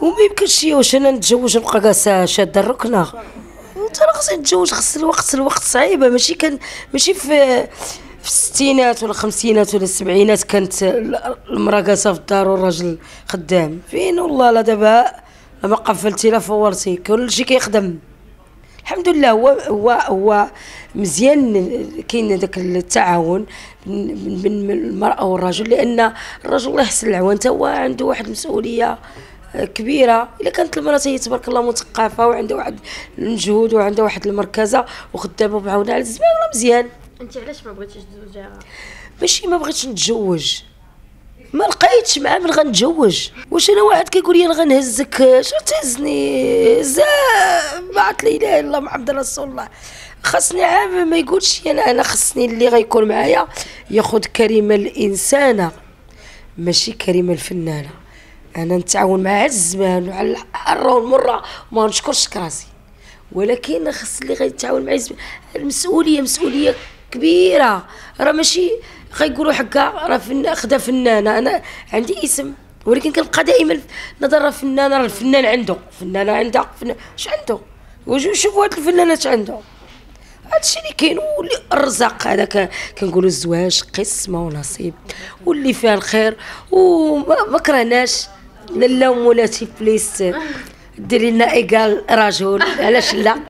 وما يمكنش واش انا نتزوج نبقى كاع شاده الركنه. انت راه خصك تتزوج، خص الوقت صعيبه، ماشي في الستينات ولا الخمسينات ولا السبعينات كانت المراه جالسه في الدار والراجل خدام. فين والله لا دابا لما قفلتي لا فورتي كلشي كيخدم. الحمد لله هو مزيان كاين هذاك التعاون بين المراه والرجل، لان الرجل الله يحسن العوان حتى هو عنده واحد مسؤوليه كبيره. الا كانت المراه هي تبارك الله مثقفه وعندها واحد المجهود وعندها واحد المركزه وخدامه بعونها على الزمان راه مزيان. انت علاش ما بغيتيش تزوجيها؟ ماشي ما بغيتش نتزوج، ما لقيتش مع من غنتزوج. واش انا واحد كيقول لي انا غنهزك، شنو تهزني؟ هزا ما عرفت لا اله الا الله محمد رسول الله. خاصني عام ما يقولش انا خاصني اللي غيكون معايا ياخذ كلمه الانسانه ماشي كلمه الفنانه. انا نتعاون مع الزمان وعلى الحره والمره وما نشكرش كراسي، ولكن خاص اللي غيتعاون معايا المسؤوليه كبيره. راه ماشي غيقولوا حقا راه خدا فنانه. انا عندي اسم ولكن كنبقى دائما نظر راه فنانه، راه الفنان عنده فنانه، عندها اش عنده، وجو شوفوا هاد الفنانات عندهم. هادشي اللي كاين والرزق هذا كنقولوا الزواج قسمه ونصيب واللي فيها الخير. وما كرهناش لالا ومولاتي بليس ديري لنا ايكال رجل، علاش لا؟